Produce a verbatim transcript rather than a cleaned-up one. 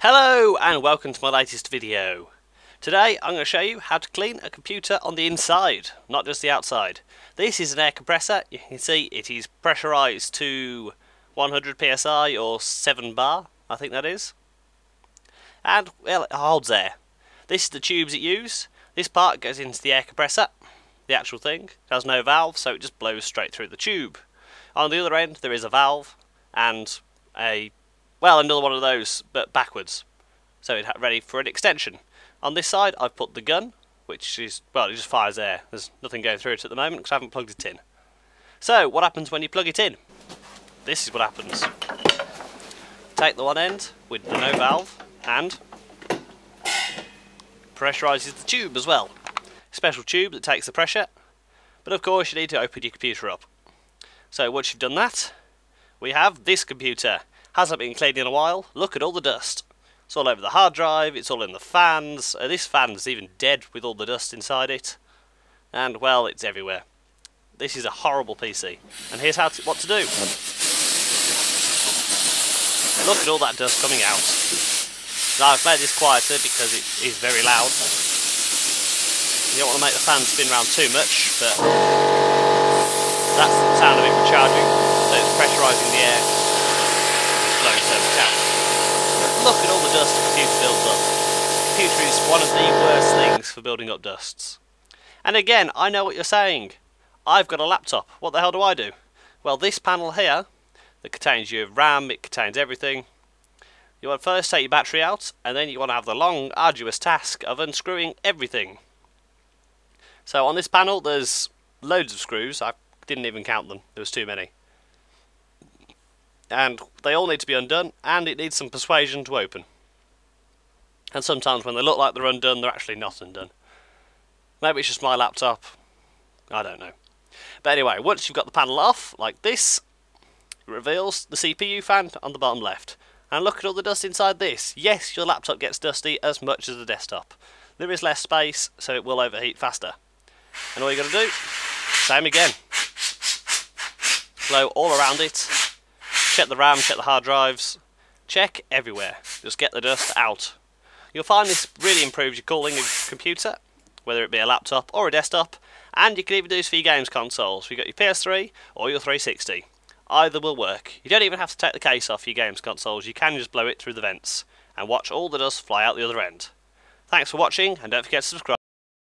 Hello and welcome to my latest video. Today I'm going to show you how to clean a computer on the inside, not just the outside. This is an air compressor. You can see it is pressurised to one hundred P S I or seven bar, I think that is. And well, it holds air. This is the tubes it uses. This part goes into the air compressor, the actual thing. It has no valve, so it just blows straight through the tube. On the other end there is a valve and a Well, another one of those, but backwards. So it's ready for an extension. On this side, I've put the gun, which is, well, it just fires air. There's nothing going through it at the moment because I haven't plugged it in. So, what happens when you plug it in? This is what happens. Take the one end with the no valve and pressurises the tube as well. A special tube that takes the pressure. But of course, you need to open your computer up. So, once you've done that, we have this computer. Hasn't been cleaned in a while. Look at all the dust. It's all over the hard drive, it's all in the fans. Uh, this fan's even dead with all the dust inside it. And well, it's everywhere. This is a horrible P C. And here's how to, what to do. Look at all that dust coming out. Now I've made this quieter because it is very loud. You don't want to make the fan spin round too much, but that's the sound of it recharging. So it's pressurising the air. Look at all the dust the computer builds up. The computer is one of the worst things for building up dusts. And again, I know what you're saying. I've got a laptop. What the hell do I do? Well, this panel here, that contains your RAM, it contains everything. You want to first take your battery out, and then you want to have the long, arduous task of unscrewing everything. So on this panel, there's loads of screws. I didn't even count them. There was too many. And they all need to be undone, and it needs some persuasion to open. And sometimes when they look like they're undone, they're actually not undone. Maybe it's just my laptop, I don't know. But anyway, once you've got the panel off, like this, it reveals the C P U fan on the bottom left. And look at all the dust inside this. Yes, your laptop gets dusty as much as the desktop. There is less space, so it will overheat faster. And all you got to do, same again. Blow all around it. Check the RAM, check the hard drives, check everywhere. Just get the dust out. You'll find this really improves your cooling of your computer, whether it be a laptop or a desktop, and you can even do this for your games consoles. You've got your P S three or your three sixty. Either will work. You don't even have to take the case off your games consoles. You can just blow it through the vents and watch all the dust fly out the other end. Thanks for watching, and don't forget to subscribe.